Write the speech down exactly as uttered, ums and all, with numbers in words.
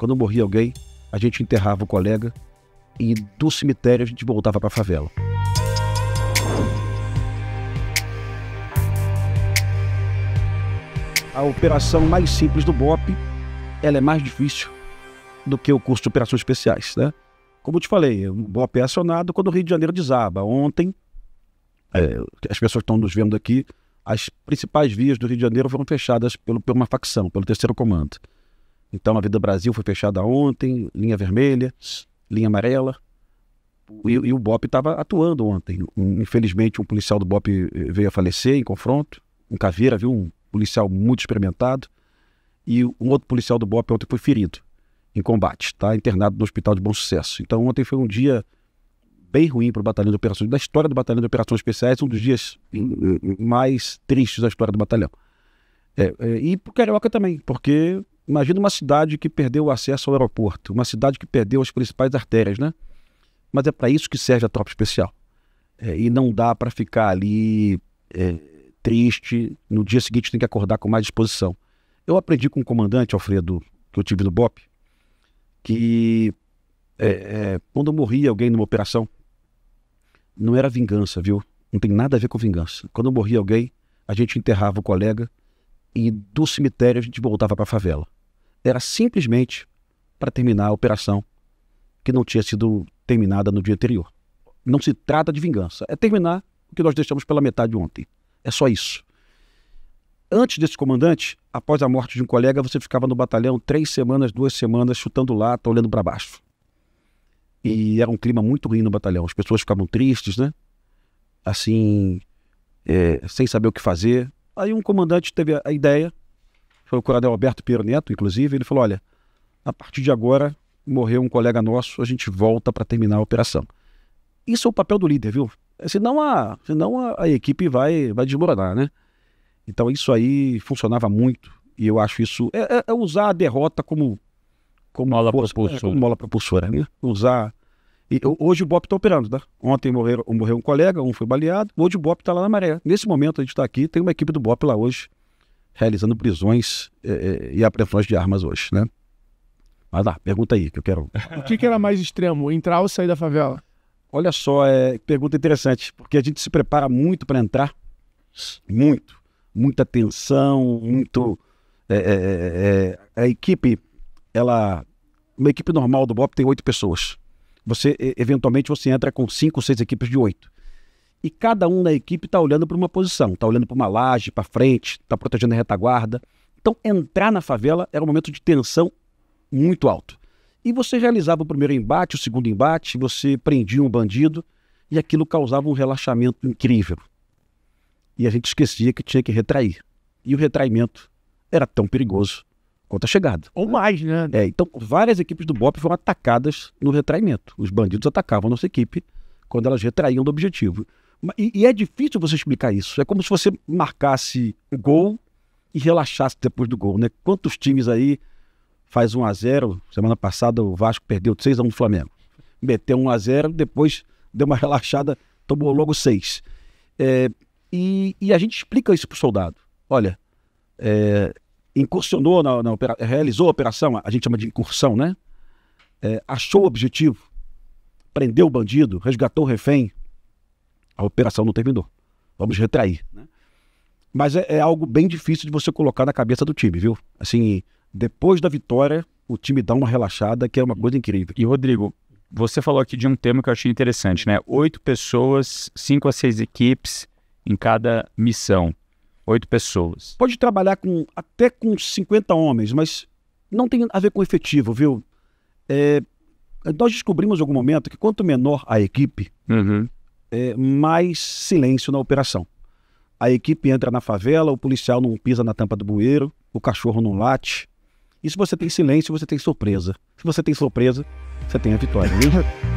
Quando morria alguém, a gente enterrava o colega e do cemitério a gente voltava para a favela. A operação mais simples do BOPE, ela é mais difícil do que o curso de operações especiais, né? Como eu te falei, o BOPE é acionado quando o Rio de Janeiro desaba. Ontem, é, as pessoas que estão nos vendo aqui, as principais vias do Rio de Janeiro foram fechadas pelo, por uma facção, pelo terceiro comando. Então, a Vida Brasil foi fechada ontem, linha vermelha, linha amarela, e, e o BOPE estava atuando ontem. Infelizmente, um policial do BOPE veio a falecer em confronto, um caveira, viu? Um policial muito experimentado, e um outro policial do BOPE ontem foi ferido em combate, está internado no Hospital de Bom Sucesso. Então, ontem foi um dia bem ruim para o Batalhão de Operações, da história do Batalhão de Operações Especiais, um dos dias mais tristes da história do Batalhão. É, é, e para o Carioca também, porque... Imagina uma cidade que perdeu o acesso ao aeroporto, uma cidade que perdeu as principais artérias, né? Mas é para isso que serve a tropa especial. É, e não dá para ficar ali é, triste, no dia seguinte tem que acordar com mais disposição. Eu aprendi com um comandante, Alfredo, que eu tive no BOPE, que é, é, quando morria alguém numa operação, não era vingança, viu? Não tem nada a ver com vingança. Quando morria alguém, a gente enterrava o colega e do cemitério a gente voltava para a favela. Era simplesmente para terminar a operação que não tinha sido terminada no dia anterior. Não se trata de vingança, é terminar o que nós deixamos pela metade ontem. É só isso. Antes desse comandante, após a morte de um colega, você ficava no batalhão três semanas, duas semanas, chutando lata, olhando para baixo. E era um clima muito ruim no batalhão. As pessoas ficavam tristes, né? Assim, é, sem saber o que fazer. Aí um comandante teve a ideia, foi o Coronel Alberto Piro Neto, inclusive, ele falou, olha, a partir de agora, morreu um colega nosso, a gente volta para terminar a operação. Isso é o papel do líder, viu? Senão a, senão a, a equipe vai, vai desmoronar, né? Então isso aí funcionava muito, e eu acho isso... É, é, é usar a derrota como... Como mola propulsora. É, como mola propulsora, né? Usar... E, hoje o BOPE está operando, tá? Ontem morreu, morreu um colega, um foi baleado, hoje o BOPE está lá na Maré. Nesse momento a gente está aqui, tem uma equipe do BOPE lá hoje, realizando prisões é, é, e apreensões de armas hoje, né? Mas lá, pergunta aí, que eu quero... O que, que era mais extremo, entrar ou sair da favela? Olha só, é pergunta interessante, porque a gente se prepara muito para entrar, muito, muita tensão, muito... É, é, é, a equipe, ela... Uma equipe normal do BOPE tem oito pessoas. Você, eventualmente, você entra com cinco, seis equipes de oito. E cada um na equipe está olhando para uma posição, está olhando para uma laje, para frente, está protegendo a retaguarda. Então, entrar na favela era um momento de tensão muito alto. E você realizava o primeiro embate, o segundo embate, você prendia um bandido e aquilo causava um relaxamento incrível. E a gente esquecia que tinha que retrair. E o retraimento era tão perigoso quanto a chegada. Ou mais, né? É, então, várias equipes do BOPE foram atacadas no retraimento. Os bandidos atacavam a nossa equipe quando elas retraíam do objetivo. E, e é difícil você explicar isso. É como se você marcasse o gol e relaxasse depois do gol, né? Quantos times aí faz um a zero? Semana passada o Vasco perdeu seis a um do Flamengo. Meteu um a zero, depois deu uma relaxada, tomou logo seis. É, e, e a gente explica isso pro soldado. Olha, é... incursionou, na, na, realizou a operação, a gente chama de incursão, né? É, achou o objetivo, prendeu o bandido, resgatou o refém, a operação não terminou. Vamos retrair, né? Mas é, é algo bem difícil de você colocar na cabeça do time, viu? Assim, depois da vitória, o time dá uma relaxada, que é uma coisa incrível. E, Rodrigo, você falou aqui de um tema que eu achei interessante, né? Oito pessoas, cinco a seis equipes em cada missão. Oito pessoas. Pode trabalhar com, até com cinquenta homens, mas não tem a ver com efetivo, viu? É, nós descobrimos em algum momento que quanto menor a equipe, uhum, é, mais silêncio na operação. A equipe entra na favela, o policial não pisa na tampa do bueiro, o cachorro não late. E se você tem silêncio, você tem surpresa. Se você tem surpresa, você tem a vitória, viu?